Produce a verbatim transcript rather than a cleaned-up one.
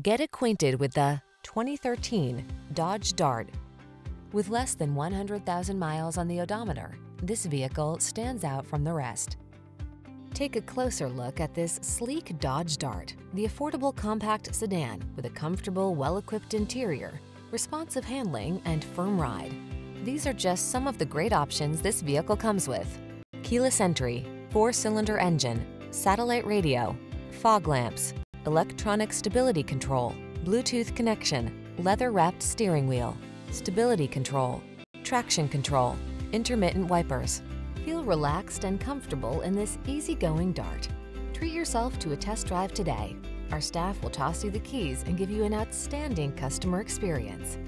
Get acquainted with the twenty thirteen Dodge Dart. With less than one hundred thousand miles on the odometer, this vehicle stands out from the rest. Take a closer look at this sleek Dodge Dart, the affordable compact sedan with a comfortable, well-equipped interior, responsive handling, and firm ride. These are just some of the great options this vehicle comes with: keyless entry, four-cylinder engine, satellite radio, fog lamps, electronic stability control, Bluetooth connection, leather-wrapped steering wheel, stability control, traction control, intermittent wipers. Feel relaxed and comfortable in this easygoing Dart. Treat yourself to a test drive today. Our staff will toss you the keys and give you an outstanding customer experience.